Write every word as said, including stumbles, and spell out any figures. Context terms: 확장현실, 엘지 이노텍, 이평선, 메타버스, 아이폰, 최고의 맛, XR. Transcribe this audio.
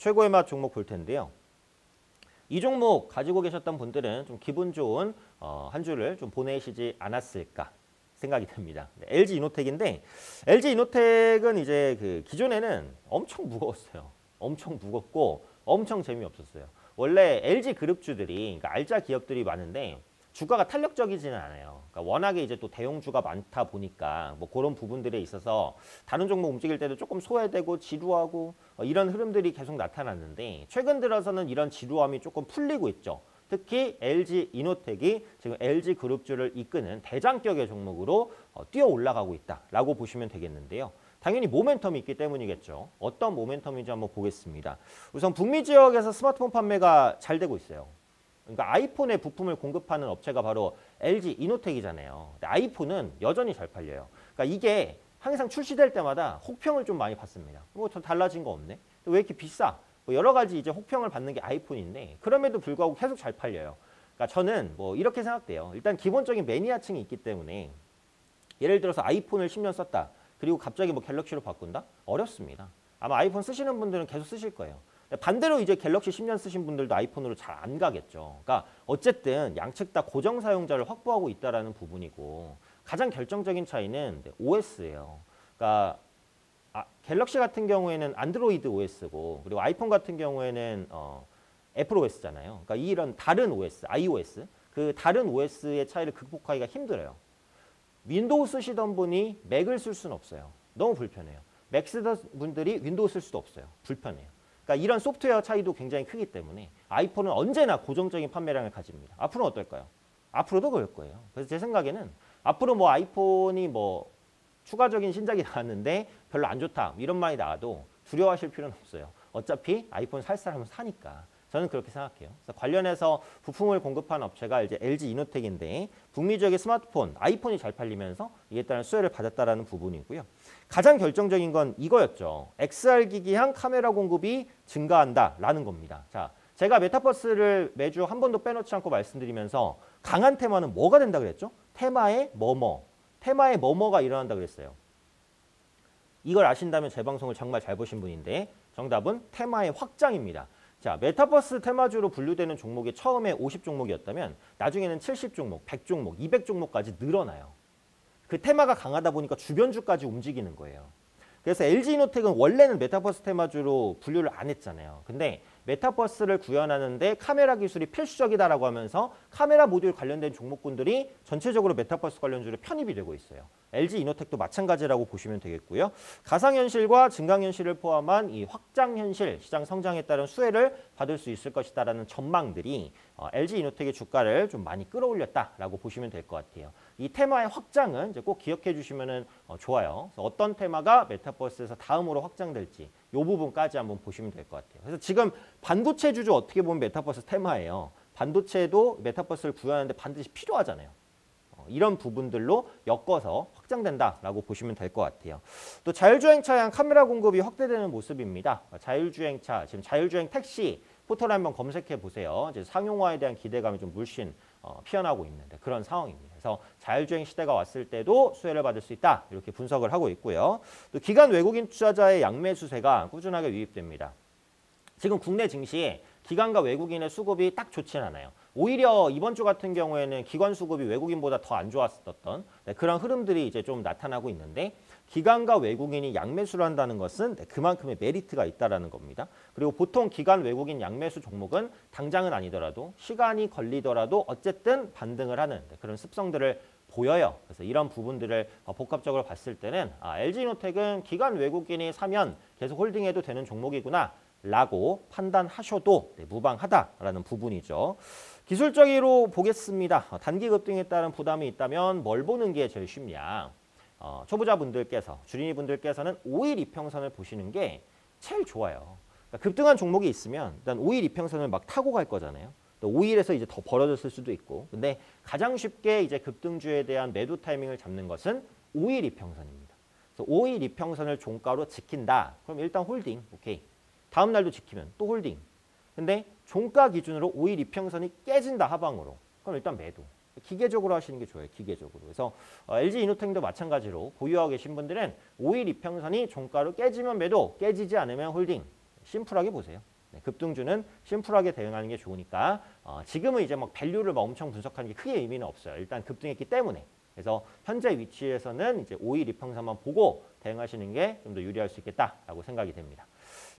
최고의 맛 종목 볼 텐데요. 이 종목 가지고 계셨던 분들은 좀 기분 좋은 어, 한 주를 좀 보내시지 않았을까 생각이 듭니다. 엘지 이노텍인데 엘지 이노텍은 이제 그 기존에는 엄청 무거웠어요. 엄청 무겁고 엄청 재미없었어요. 원래 엘지 그룹주들이 그러니까 알짜 기업들이 많은데 주가가 탄력적이지는 않아요. 그러니까 워낙에 이제 또 대형주가 많다 보니까 뭐 그런 부분들에 있어서 다른 종목 움직일 때도 조금 소외되고 지루하고 이런 흐름들이 계속 나타났는데 최근 들어서는 이런 지루함이 조금 풀리고 있죠. 특히 엘지 이노텍이 지금 엘지 그룹주를 이끄는 대장격의 종목으로 뛰어 올라가고 있다라고 보시면 되겠는데요. 당연히 모멘텀이 있기 때문이겠죠. 어떤 모멘텀인지 한번 보겠습니다. 우선 북미 지역에서 스마트폰 판매가 잘 되고 있어요. 그러니까 아이폰의 부품을 공급하는 업체가 바로 엘지 이노텍이잖아요. 근데 아이폰은 여전히 잘 팔려요. 그러니까 이게 항상 출시될 때마다 혹평을 좀 많이 받습니다. 뭐 더 달라진 거 없네? 왜 이렇게 비싸? 뭐 여러 가지 이제 혹평을 받는 게 아이폰인데 그럼에도 불구하고 계속 잘 팔려요. 그러니까 저는 뭐 이렇게 생각돼요. 일단 기본적인 매니아층이 있기 때문에 예를 들어서 아이폰을 십 년 썼다. 그리고 갑자기 뭐 갤럭시로 바꾼다? 어렵습니다. 아마 아이폰 쓰시는 분들은 계속 쓰실 거예요. 반대로 이제 갤럭시 십 년 쓰신 분들도 아이폰으로 잘 안 가겠죠. 그러니까 어쨌든 양측 다 고정 사용자를 확보하고 있다는 부분이고 가장 결정적인 차이는 오에스예요. 그러니까 아, 갤럭시 같은 경우에는 안드로이드 오에스고 그리고 아이폰 같은 경우에는 어, 애플 오에스잖아요. 그러니까 이런 다른 오에스, 아이오에스, 그 다른 오에스의 차이를 극복하기가 힘들어요. 윈도우 쓰시던 분이 맥을 쓸 수는 없어요. 너무 불편해요. 맥 쓰던 분들이 윈도우 쓸 수도 없어요. 불편해요. 그러니까 이런 소프트웨어 차이도 굉장히 크기 때문에 아이폰은 언제나 고정적인 판매량을 가집니다. 앞으로는 어떨까요? 앞으로도 그럴 거예요. 그래서 제 생각에는 앞으로 뭐 아이폰이 뭐 추가적인 신작이 나왔는데 별로 안 좋다 이런 말이 나와도 두려워하실 필요는 없어요. 어차피 아이폰 살 사람은 사니까. 저는 그렇게 생각해요. 그래서 관련해서 부품을 공급한 업체가 이제 엘지 이노텍인데 북미 지역의 스마트폰, 아이폰이 잘 팔리면서 이에 따른 수혜를 받았다라는 부분이고요. 가장 결정적인 건 이거였죠. 엑스알 기기향 카메라 공급이 증가한다라는 겁니다. 자, 제가 메타버스를 매주 한 번도 빼놓지 않고 말씀드리면서 강한 테마는 뭐가 된다 그랬죠? 테마의 뭐뭐, 테마의 뭐뭐가 일어난다 그랬어요. 이걸 아신다면 제 방송을 정말 잘 보신 분인데 정답은 테마의 확장입니다. 자, 메타버스 테마주로 분류되는 종목이 처음에 오십 종목이었다면 나중에는 칠십 종목, 백 종목, 이백 종목까지 늘어나요. 그 테마가 강하다 보니까 주변주까지 움직이는 거예요. 그래서 엘지 이노텍은 원래는 메타버스 테마주로 분류를 안 했잖아요. 근데 메타버스를 구현하는데 카메라 기술이 필수적이다라고 하면서 카메라 모듈 관련된 종목군들이 전체적으로 메타버스 관련주로 편입이 되고 있어요. 엘지 이노텍도 마찬가지라고 보시면 되겠고요. 가상현실과 증강현실을 포함한 이 확장현실 시장 성장에 따른 수혜를 받을 수 있을 것이다라는 전망들이 어, 엘지 이노텍의 주가를 좀 많이 끌어올렸다라고 보시면 될 것 같아요. 이 테마의 확장은 이제 꼭 기억해 주시면 어, 좋아요. 그래서 어떤 테마가 메타버스에서 다음으로 확장될지 이 부분까지 한번 보시면 될 것 같아요. 그래서 지금 반도체 주주 어떻게 보면 메타버스 테마예요. 반도체도 메타버스를 구현하는데 반드시 필요하잖아요. 이런 부분들로 엮어서 확장된다라고 보시면 될 것 같아요. 또 자율주행차에 대한 카메라 공급이 확대되는 모습입니다. 자율주행차, 지금 자율주행 택시 포털 한번 검색해 보세요. 이제 상용화에 대한 기대감이 좀 물씬 어, 피어나고 있는 그런 상황입니다. 그래서 자율주행 시대가 왔을 때도 수혜를 받을 수 있다 이렇게 분석을 하고 있고요. 또 기관 외국인 투자자의 양매 수세가 꾸준하게 유입됩니다. 지금 국내 증시에 기관과 외국인의 수급이 딱 좋진 않아요. 오히려 이번 주 같은 경우에는 기관 수급이 외국인보다 더 안 좋았었던 네, 그런 흐름들이 이제 좀 나타나고 있는데 기관과 외국인이 양매수를 한다는 것은 네, 그만큼의 메리트가 있다라는 겁니다. 그리고 보통 기관 외국인 양매수 종목은 당장은 아니더라도 시간이 걸리더라도 어쨌든 반등을 하는 네, 그런 습성들을 보여요. 그래서 이런 부분들을 복합적으로 봤을 때는 아, 엘지 이노텍은 기관 외국인이 사면 계속 홀딩해도 되는 종목이구나. 라고 판단하셔도 무방하다라는 부분이죠. 기술적으로 보겠습니다. 단기 급등에 따른 부담이 있다면 뭘 보는 게 제일 쉽냐. 어, 초보자분들께서, 주린이분들께서는 오 일 이평선을 보시는 게 제일 좋아요. 그러니까 급등한 종목이 있으면 일단 오 일 이평선을 막 타고 갈 거잖아요. 또 오 일에서 이제 더 벌어졌을 수도 있고. 근데 가장 쉽게 이제 급등주에 대한 매도 타이밍을 잡는 것은 오 일 이평선입니다. 그래서 오 일 이평선을 종가로 지킨다. 그럼 일단 홀딩, 오케이. 다음 날도 지키면 또 홀딩. 근데 종가 기준으로 오 일 이평선이 깨진다 하방으로. 그럼 일단 매도. 기계적으로 하시는 게 좋아요. 기계적으로. 그래서 엘지 이노텍도 마찬가지로 보유하고 계신 분들은 오 일 이평선이 종가로 깨지면 매도, 깨지지 않으면 홀딩. 심플하게 보세요. 네, 급등주는 심플하게 대응하는 게 좋으니까 어, 지금은 이제 막 밸류를 막 엄청 분석하는 게 크게 의미는 없어요. 일단 급등했기 때문에. 그래서 현재 위치에서는 이제 오일 이평선만 보고 대응하시는 게 좀 더 유리할 수 있겠다라고 생각이 됩니다.